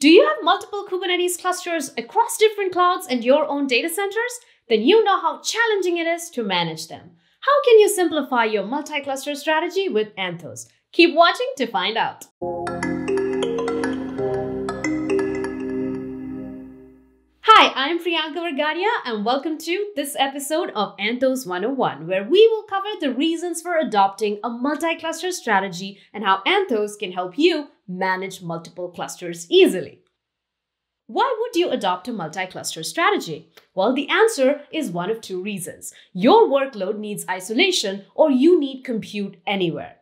Do you have multiple Kubernetes clusters across different clouds and your own data centers? Then you know how challenging it is to manage them. How can you simplify your multi-cluster strategy with Anthos? Keep watching to find out. Hi, I'm Priyanka Vergadia and welcome to this episode of Anthos 101, where we will cover the reasons for adopting a multi-cluster strategy and how Anthos can help you manage multiple clusters easily. Why would you adopt a multi-cluster strategy? Well, the answer is one of two reasons. Your workload needs isolation or you need compute anywhere.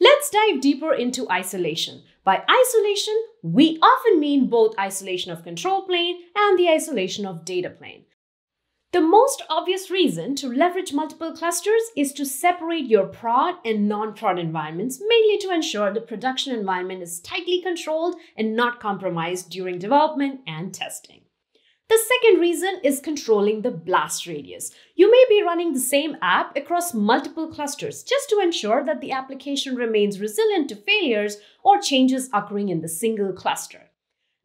Let's dive deeper into isolation. By isolation, we often mean both isolation of control plane and the isolation of data plane. The most obvious reason to leverage multiple clusters is to separate your prod and non-prod environments, mainly to ensure the production environment is tightly controlled and not compromised during development and testing. The second reason is controlling the blast radius. You may be running the same app across multiple clusters just to ensure that the application remains resilient to failures or changes occurring in the single cluster.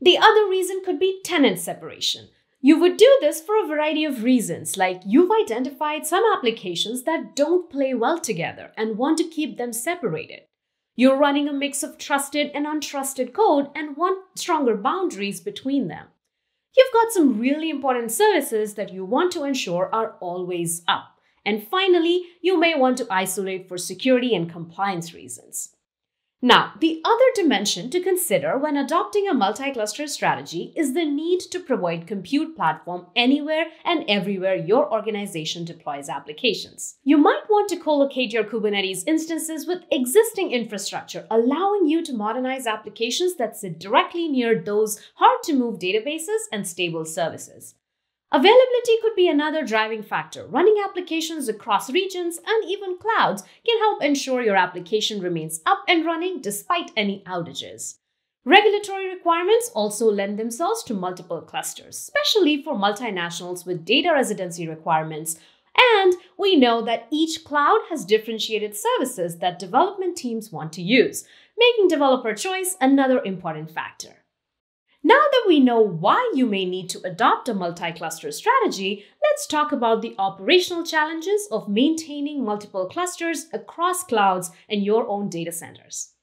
The other reason could be tenant separation. You would do this for a variety of reasons, like you've identified some applications that don't play well together and want to keep them separated. You're running a mix of trusted and untrusted code and want stronger boundaries between them. You've got some really important services that you want to ensure are always up. And finally, you may want to isolate for security and compliance reasons. Now, the other dimension to consider when adopting a multi-cluster strategy is the need to provide compute platform anywhere and everywhere your organization deploys applications. You might want to co-locate your Kubernetes instances with existing infrastructure, allowing you to modernize applications that sit directly near those hard-to-move databases and stable services. Availability could be another driving factor. Running applications across regions and even clouds can help ensure your application remains up and running despite any outages. Regulatory requirements also lend themselves to multiple clusters, especially for multinationals with data residency requirements. And we know that each cloud has differentiated services that development teams want to use, making developer choice another important factor. Now that we know why you may need to adopt a multi-cluster strategy, let's talk about the operational challenges of maintaining multiple clusters across clouds and your own data centers.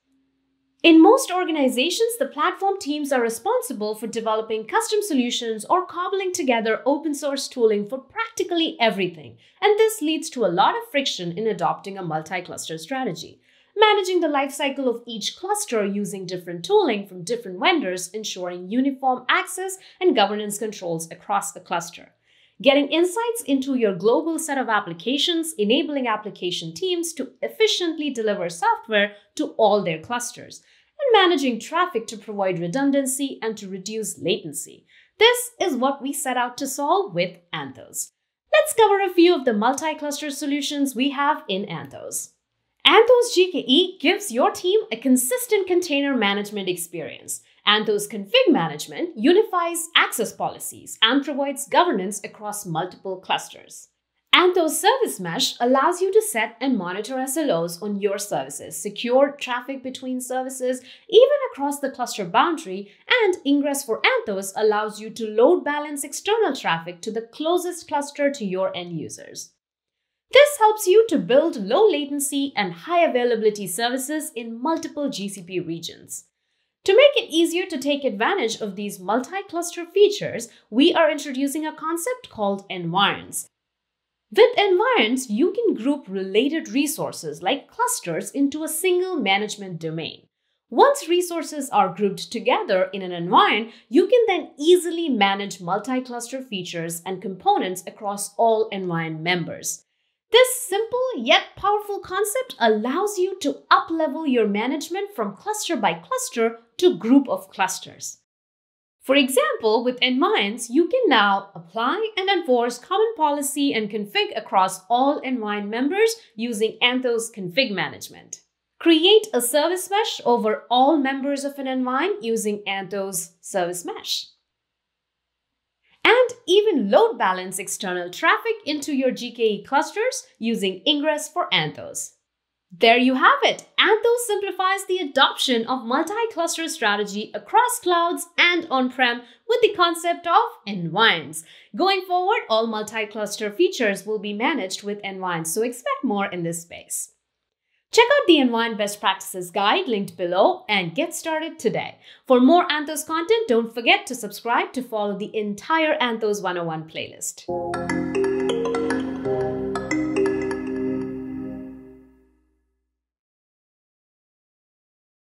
In most organizations, the platform teams are responsible for developing custom solutions or cobbling together open source tooling for practically everything, and this leads to a lot of friction in adopting a multi-cluster strategy. Managing the lifecycle of each cluster using different tooling from different vendors, ensuring uniform access and governance controls across the cluster. Getting insights into your global set of applications, enabling application teams to efficiently deliver software to all their clusters. And managing traffic to provide redundancy and to reduce latency. This is what we set out to solve with Anthos. Let's cover a few of the multi-cluster solutions we have in Anthos. Anthos GKE gives your team a consistent container management experience. Anthos Config Management unifies access policies and provides governance across multiple clusters. Anthos Service Mesh allows you to set and monitor SLOs on your services, secure traffic between services, even across the cluster boundary, and Ingress for Anthos allows you to load balance external traffic to the closest cluster to your end users. This helps you to build low latency and high availability services in multiple GCP regions. To make it easier to take advantage of these multi-cluster features, we are introducing a concept called Environs. With Environs, you can group related resources like clusters into a single management domain. Once resources are grouped together in an environment, you can then easily manage multi-cluster features and components across all environment members. This simple yet powerful concept allows you to up-level your management from cluster by cluster to group of clusters. For example, with Environs, you can now apply and enforce common policy and config across all Environs members using Anthos Config Management. Create a service mesh over all members of an Environs using Anthos Service Mesh. And even load balance external traffic into your GKE clusters using Ingress for Anthos. There you have it. Anthos simplifies the adoption of multi-cluster strategy across clouds and on-prem with the concept of Environs. Going forward, all multi-cluster features will be managed with Environs, so expect more in this space. Check out the Environ Best Practices Guide linked below and get started today. For more Anthos content, don't forget to subscribe to follow the entire Anthos 101 playlist.